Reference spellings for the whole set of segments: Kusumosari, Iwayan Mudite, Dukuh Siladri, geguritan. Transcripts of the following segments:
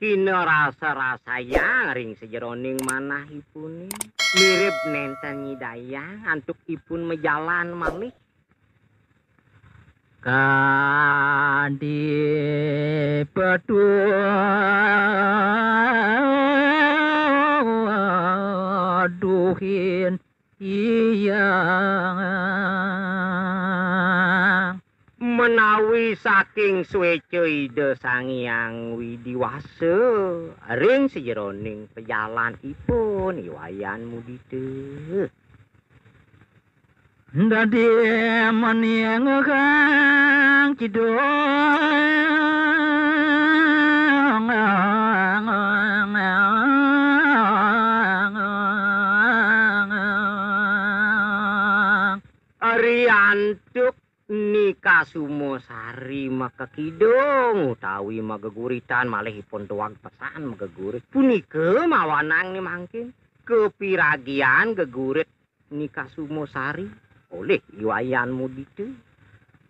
Kino rasa-rasanya ring sejeroning manah ipun mirip nenten nyidaya antuk ipun mejalan malih kandi peduhin iya menawi saking swece ide sangiang widiwase ring sejeroning pejalan ipun iwayan mudite dadi menyang kang kidong ariantuk nika sumosari maka kidung utawi mageguritan malihipun tuang pesan magegurit punike mawanang ni mangkin kepiragian gegurit nika sumosari oleh iwayan mudite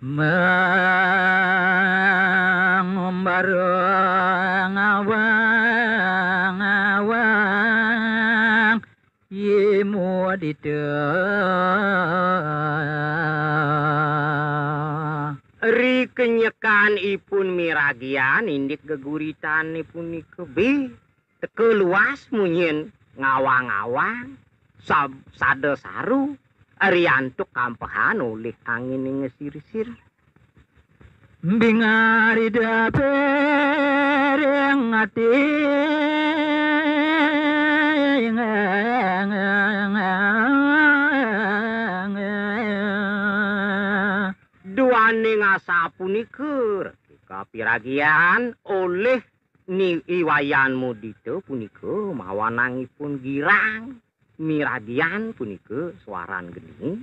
mangombarang awang-awang ye mudite kenyekan ipun miragian indik geguritan ipun nikebe teke luas munyin ngawang-awang sada saru ariantuk kampehan oleh angin yang ngesir-sir bingari daper yang ngati sapunikur ketika piragian oleh ni iwayan mudite punika mawanangipun girang miragian punika suaran geni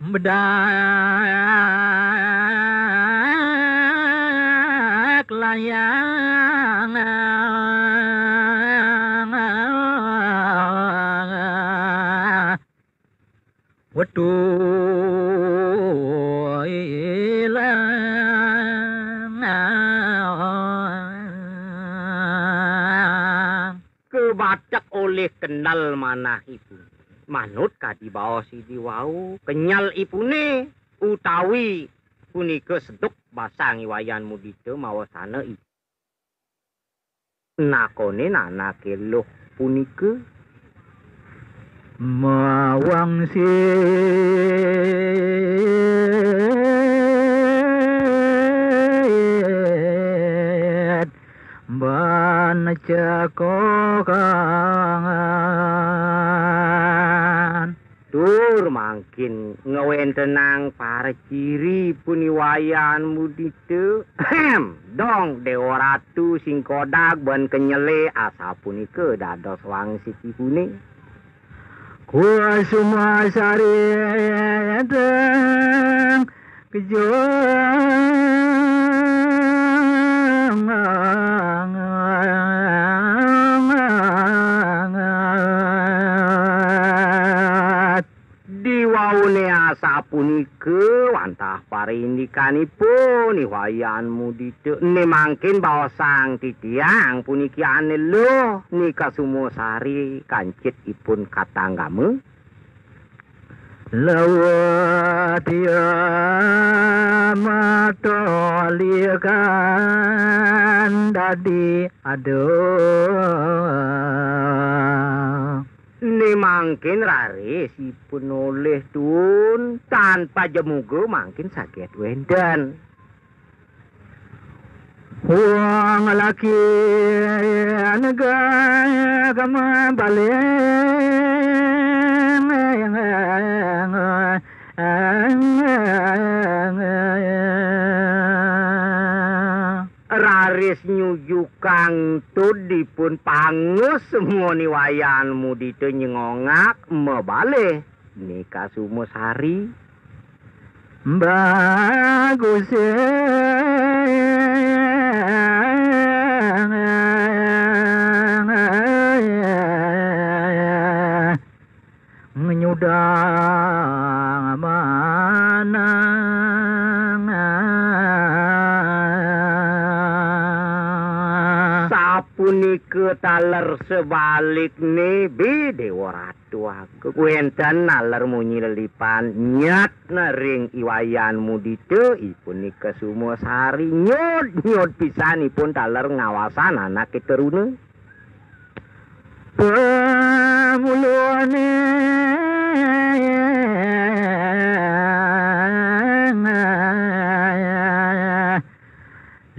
bedak layang waduh kebatak oleh kenal manah ibu manut kadi bawa sidi wau kenyal ipune utawi punike seduk basang iwayan mudite mawasana ibu nakone nanake loh punike mawang sit banecakokan tur mangkin ngewentenang para ciri puniwayan mudite dong dewa ratu singkodak ban kenyele asa punike dados wangsit ipune wasuma sari teng kejong diwaune asapunike wantah parindikanipun iwayan mudite nemangkin bawasang titiang puniki ane lho nika sumosari kancit ipun katanggamu lawatia matolikan dadi aduh ni mangkin raris ipun oleh tun tanpa jemugo mangkin sakit wendan uang laki negara agama balen Aris nyujukang tudi pun pangus semua ni wayanmu ditu nyengongak mebalik nikah sumus hari bagus menyudah mana ke taler sebalik nih bidewa ratu aku kuentan nalar munyi lelipan nyat nering iwayanmu ditu ipun nikah semua sehari nyot pisan ipun taler ngawasan anak keterune pemuluane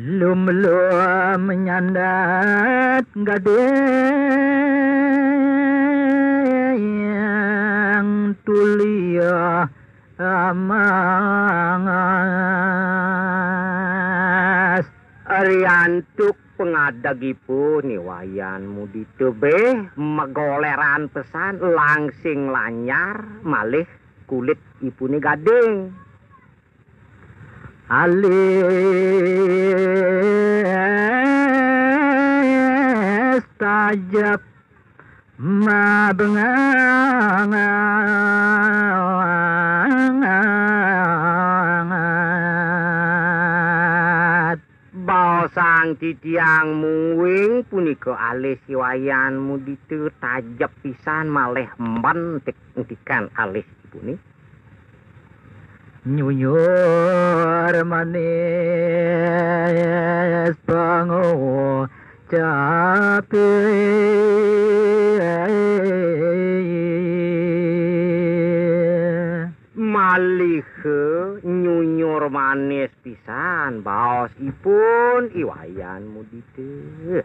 lumlua menyandat gadeng tulia amangas ariantuk pengadagipun niwayanmu ditebeh megoleran pesan langsing lanyar malih kulit ipune gading alis tajab mabengangat baosang titiang muwing punika alis wayanmu ditu tajab pisan maleh mantik entikan alis puni nyunyur manis pangu capi malih nyunyur manis pisan baos ipun iwayanmu ditu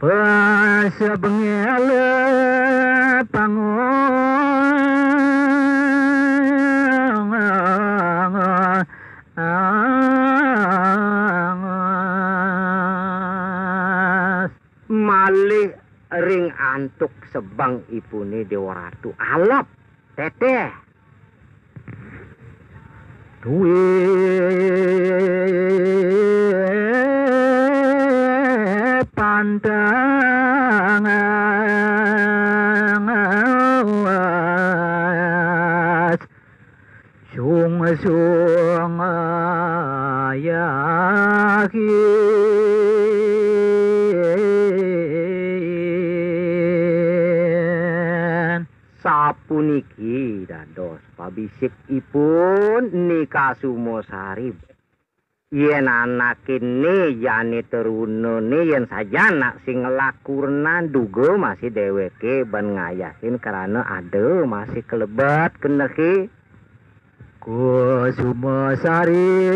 pasya bengele pangu malih ring antuk sebang ipune dewa ratu alap teteh duwe pandangan sung-sung ayakin sapuniki dados pabisik ipun nikah sumosari yen anak ini yani teruna ni yen sajana sing lakurna duga masih dheweke ben ngayasin karena ade masih kelebat keneki Kusumosari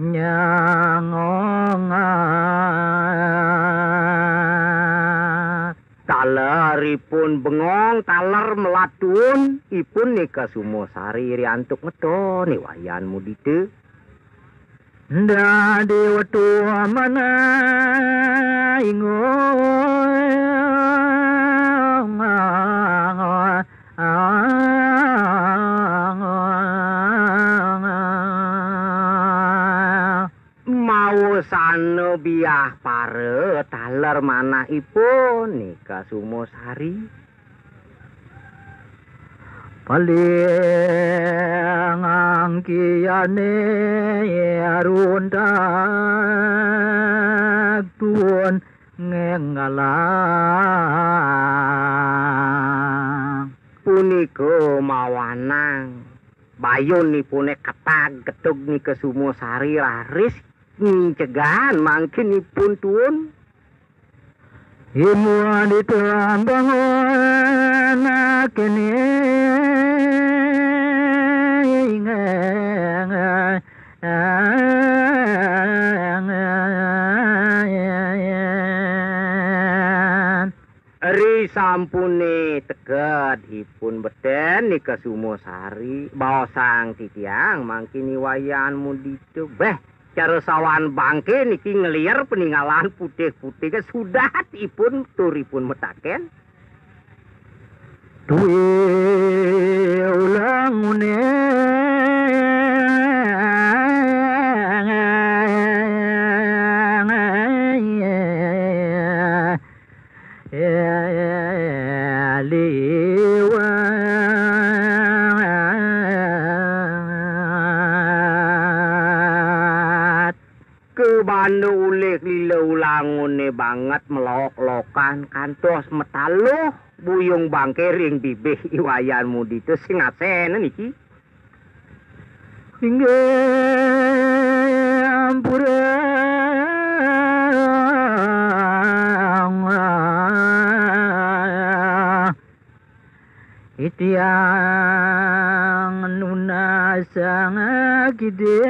nyangongat taleripun bengong taler melatun ipun nikah sumosari riantuk meto ni wayanmu ditu nda dewa tua mana ingong mau sano biah pare taler mana ipun nikah sumosari paling angkiane arundak tuon ngenggalang puniko mawanang bayun ni pune ketag ketug ni kesumosari laris ncegahan mangkin ni pun tuon imuan ditelambangun akini Ri sampune teget ipun beden nika sumosari bosang titiang mangkini wayan mudito beh cara sawan bangke niki ngeliar peninggalan putih-putih sudah ipun turipun metaken duwe ulangune Kebanu ulek lila ulangune banget melok-lokan kantos metaluh buyung bangkering bibih iwayan mudito sing asen niki hingga ampura itiang nuna sanga gede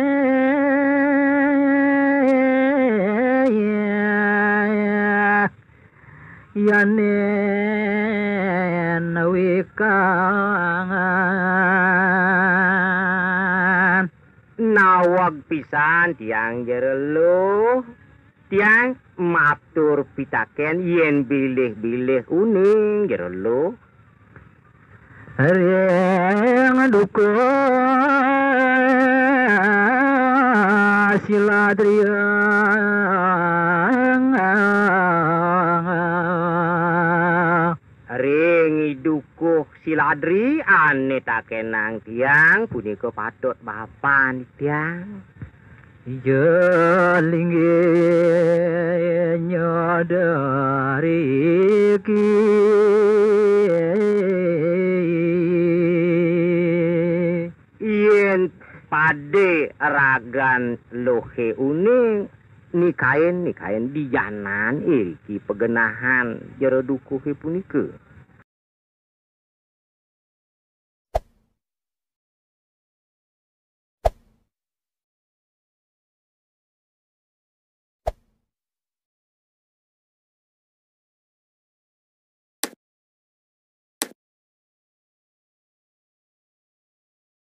yanen wikangan nawag pisan tiang jerelo tiang matur pitaken yen bilih-bilih uning jerelo reng dukuh siladri ring Dukuh Siladri ane tak kenang tiang punika patut bapan tiang jelingge nyadari ki yen pade ragan lohe uning nikain dijanan iki pegenahan jero dukuh punika